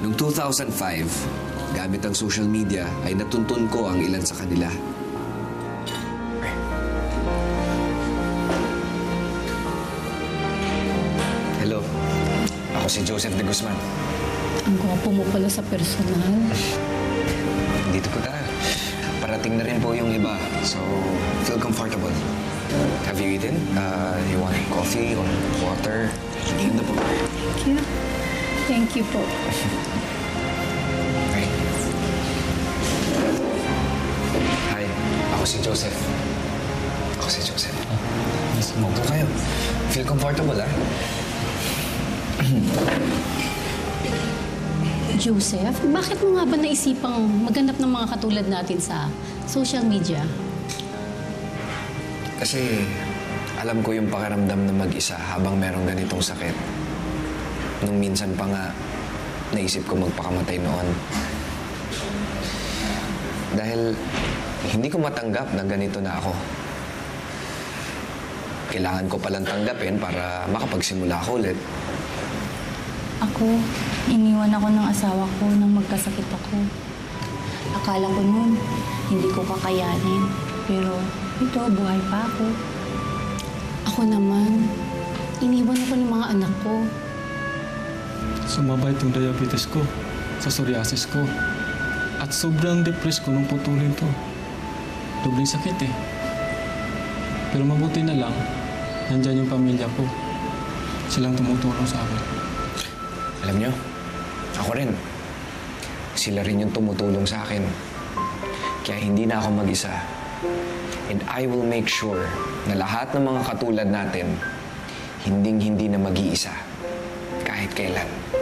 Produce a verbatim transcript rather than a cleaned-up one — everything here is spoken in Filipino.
Noong two thousand five, gamit ang social media, ay natuntun ko ang ilan sa kanila. Hello. Ako si Joseph de Guzman. Ang gwapo mo pala sa personal. Dito po tayo. Parating na rin po yung iba, so feel comfortable. Have you eaten? Uh, you want coffee or water? Thank you. Thank you. Thank you po. Hi. Ako si Joseph. Ako si Joseph. Yes, magpo kayo. Feel comfortable, ah? Joseph, bakit mo nga ba naisipang maghanap ng mga katulad natin sa social media? Kasi alam ko yung pakiramdam na mag-isa habang merong ganitong sakit. Nung minsan pa nga, naisip ko magpakamatay noon. Dahil hindi ko matanggap na ganito na ako. Kailangan ko palang tanggapin para makapagsimula ako ulit. Ako, iniwan ako ng asawa ko nang magkasakit ako. Akala ko noon, hindi ko kakayanin. Pero ito, buhay pa ako. Ako naman, iniwan ako ng mga anak ko. Sumabay itong diabetes ko, sa psoriasis ko. At sobrang depressed ko nung putulin to. Dobleng sakit eh. Pero mabuti na lang, nandyan yung pamilya ko. Silang tumutulong sa akin. Alam nyo, ako rin. Sila rin yung tumutulong sa akin. Kaya hindi na ako mag-isa. And I will make sure na lahat ng mga katulad natin, hinding-hindi na mag-iisa. Kahit kailan.